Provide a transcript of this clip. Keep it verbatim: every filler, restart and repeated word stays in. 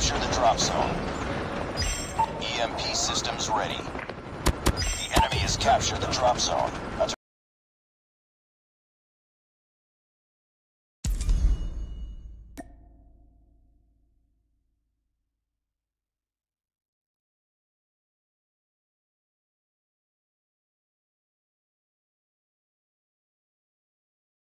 Capture the drop zone. E M P systems ready. The enemy has captured the drop zone.